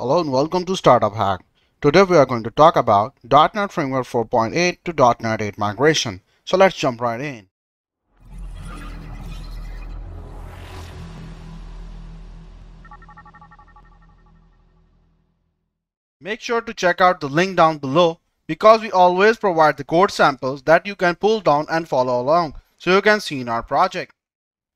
Hello and welcome to Startup Hakk. Today we are going to talk about .NET Framework 4.8 to .NET 8 migration. So let's jump right in. Make sure to check out the link down below because we always provide the code samples that you can pull down and follow along so you can see in our project.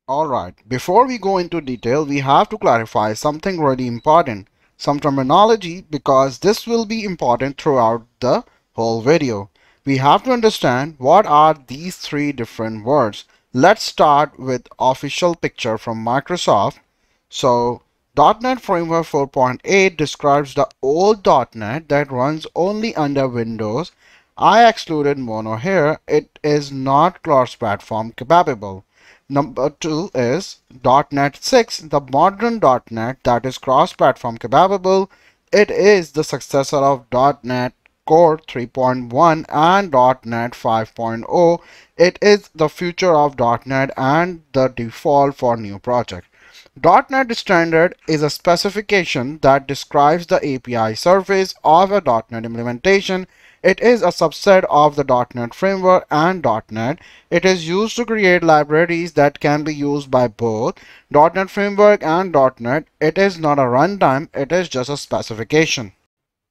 Alright, before we go into detail, we have to clarify something really important. Some terminology, because this will be important throughout the whole video. We have to understand what are these three different words. Let's start with official picture from Microsoft. So .NET Framework 4.8 describes the old .NET that runs only under Windows. I excluded Mono here. It is not cross-platform capable. Number 2 is .NET 6, the modern .NET that is cross-platform capable. It is the successor of .NET Core 3.1 and .NET 5.0. It is the future of .NET and the default for new project. .NET Standard is a specification that describes the API surface of a .NET implementation. It is a subset of the .NET Framework and .NET. It is used to create libraries that can be used by both .NET Framework and .NET. It is not a runtime, it is just a specification.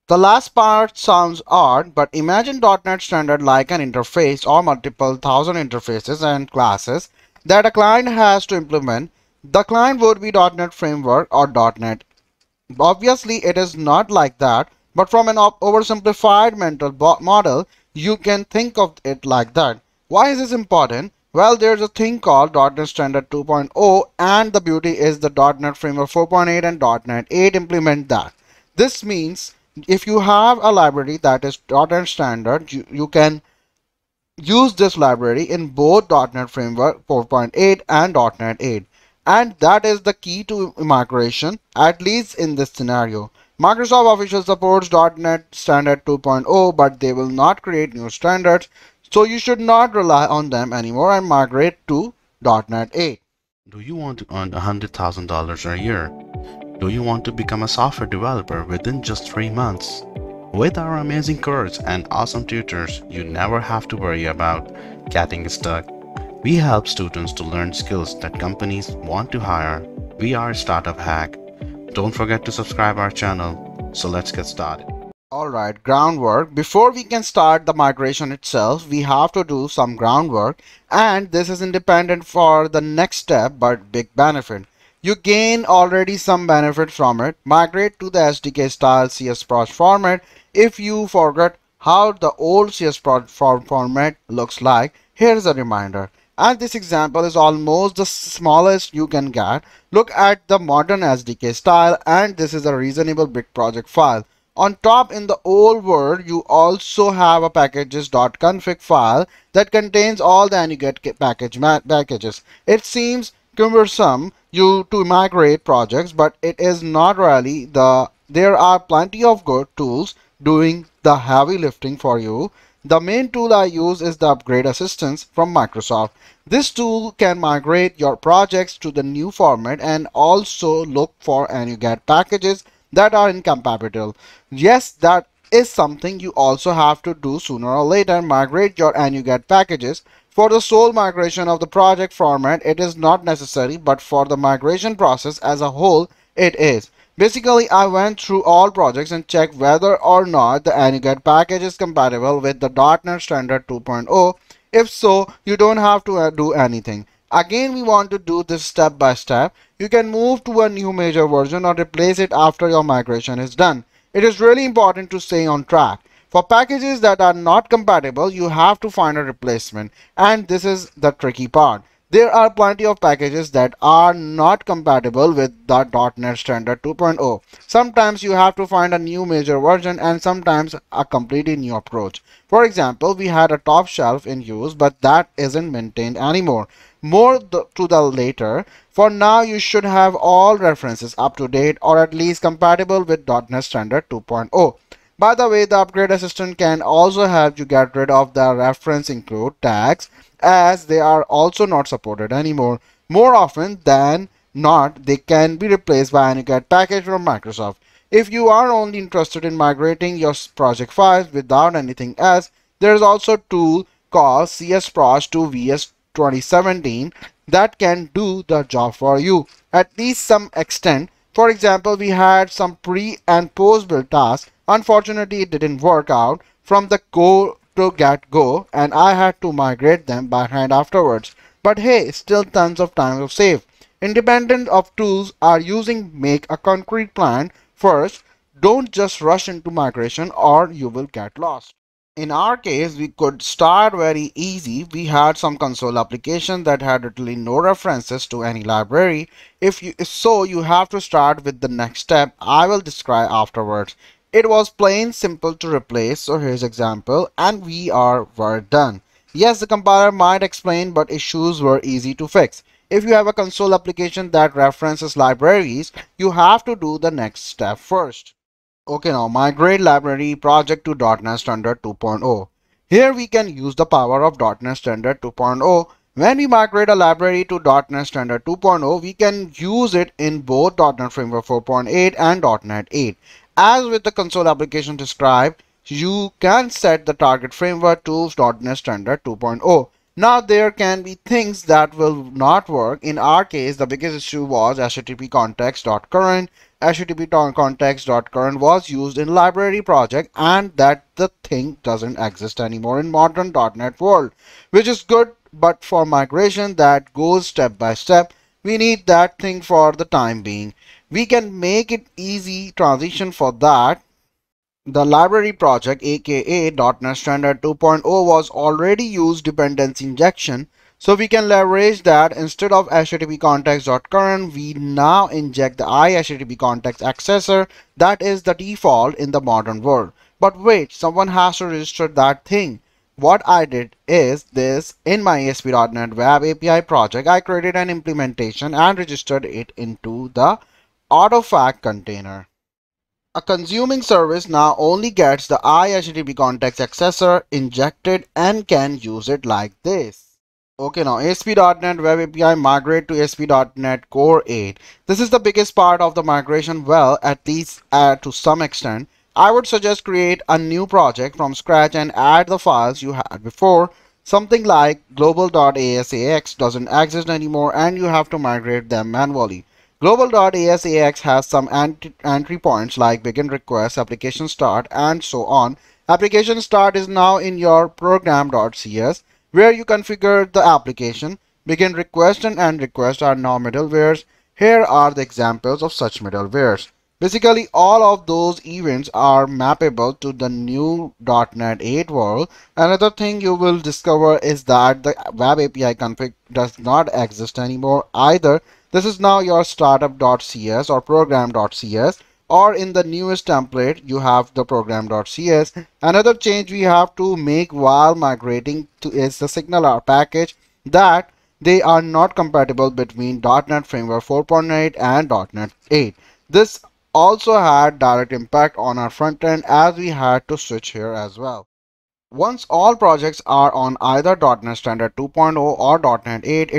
The last part sounds odd, but imagine .NET Standard like an interface or multiple thousand interfaces and classes that a client has to implement. The client would be .NET Framework or .NET. Obviously, it is not like that. But from an oversimplified mental model, you can think of it like that. Why is this important? Well, there's a thing called .NET Standard 2.0, and the beauty is the .NET Framework 4.8 and .NET 8 implement that. This means if you have a library that is .NET Standard, you can use this library in both .NET Framework 4.8 and .NET 8. And that is the key to migration, at least in this scenario. Microsoft officially supports .NET Standard 2.0, but they will not create new standards, so you should not rely on them anymore and migrate to .NET 8. Do you want to earn $100,000 a year? Do you want to become a software developer within just 3 months? With our amazing course and awesome tutors, you never have to worry about getting stuck. We help students to learn skills that companies want to hire. We are Startup Hakk. Don't forget to subscribe our channel. So let's get started. Alright, groundwork. Before we can start the migration itself, we have to do some groundwork, and this is independent for the next step but big benefit. You gain already some benefit from it. Migrate to the SDK style CSProj format. If you forgot how the old CSProj format looks like, here's a reminder. And this example is almost the smallest you can get. Look at the modern SDK style, and this is a reasonable big project file. On top in the old world, you also have a packages.config file that contains all the NuGet packages. It seems cumbersome to migrate projects, but it is not really. There are plenty of good tools doing the heavy lifting for you. The main tool I use is the Upgrade Assistant from Microsoft. This tool can migrate your projects to the new format and also look for NuGet packages that are incompatible. Yes, that is something you also have to do sooner or later. Migrate your NuGet packages. For the sole migration of the project format, it is not necessary, but for the migration process as a whole, it is. Basically, I went through all projects and checked whether or not the NuGet package is compatible with the .NET Standard 2.0. If so, you don't have to do anything. Again, we want to do this step by step. You can move to a new major version or replace it after your migration is done. It is really important to stay on track. For packages that are not compatible, you have to find a replacement, and this is the tricky part. There are plenty of packages that are not compatible with the .NET Standard 2.0. Sometimes you have to find a new major version and sometimes a completely new approach. For example, we had a TopShelf in use, but that isn't maintained anymore. More to the later. For now, you should have all references up to date or at least compatible with .NET Standard 2.0. By the way, the Upgrade Assistant can also help you get rid of the reference include tags, as they are also not supported anymore. More often than not, they can be replaced by NuGet package from Microsoft. If you are only interested in migrating your project files without anything else, there is also a tool called csproj2vs2017 that can do the job for you, at least some extent. For example, we had some pre and post build tasks. Unfortunately, it didn't work out from the core to get go, and I had to migrate them by hand afterwards. But hey, still tons of time of save. Independent of tools are using, make a concrete plan first. Don't just rush into migration or you will get lost. In our case, we could start very easy. We had some console application that had literally no references to any library. So you have to start with the next step I will describe afterwards. It was plain simple to replace, so here's example, and we were done. Yes, the compiler might explain, but issues were easy to fix. If you have a console application that references libraries, you have to do the next step first. Okay, now migrate library project to .NET Standard 2.0. Here we can use the power of .NET Standard 2.0. When we migrate a library to .NET Standard 2.0, we can use it in both .NET Framework 4.8 and .NET 8. As with the console application described, you can set the target framework to .NET Standard 2.0. Now there can be things that will not work. In our case, the biggest issue was HttpContext.Current. HttpContext.Current was used in library project, and that the thing doesn't exist anymore in modern .NET world, which is good, but for migration that goes step by step, we need that thing for the time being. We can make it easy transition for that. The library project, aka .NET Standard 2.0, was already used dependency injection. So we can leverage that. Instead of HttpContext.Current, we now inject the IHttpContextAccessor that is the default in the modern world. But wait, someone has to register that thing. What I did is this: in my ASP.NET Web API project, I created an implementation and registered it into the AutoFakk container. A consuming service now only gets the IHttpContextAccessor injected and can use it like this. Okay, now ASP.NET Web API migrate to ASP.NET Core 8. This is the biggest part of the migration, well, at least to some extent. I would suggest create a new project from scratch and add the files you had before. Something like global.asax doesn't exist anymore and you have to migrate them manually. Global.asax has some entry points like begin request, application start, and so on. Application start is now in your program.cs, where you configure the application. Begin request and end request are now middlewares. Here are the examples of such middlewares. Basically, all of those events are mappable to the new .NET 8 world. Another thing you will discover is that the Web API config does not exist anymore either. This is now your startup.cs or program.cs, or in the newest template, you have the program.cs. Another change we have to make while migrating to is the SignalR package, that they are not compatible between .NET Framework 4.8 and .NET 8. This also had direct impact on our front end as we had to switch here as well. Once all projects are on either .NET Standard 2.0 or .NET 8,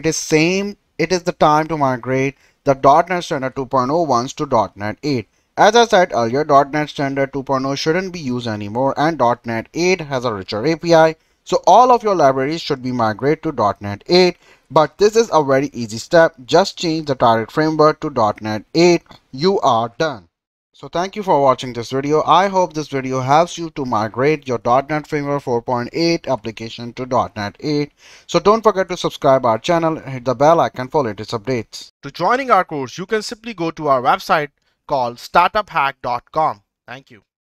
it is the time to migrate the .NET Standard 2.0 ones to .NET 8. As I said earlier, .NET Standard 2.0 shouldn't be used anymore and .NET 8 has a richer API, so all of your libraries should be migrated to .NET 8, but this is a very easy step. Just change the target framework to .NET 8. You are done. So thank you for watching this video. I hope this video helps you to migrate your .NET Framework 4.8 application to .NET 8. So don't forget to subscribe our channel and hit the bell icon for latest updates. To joining our course, you can simply go to our website called StartupHakk.com. Thank you.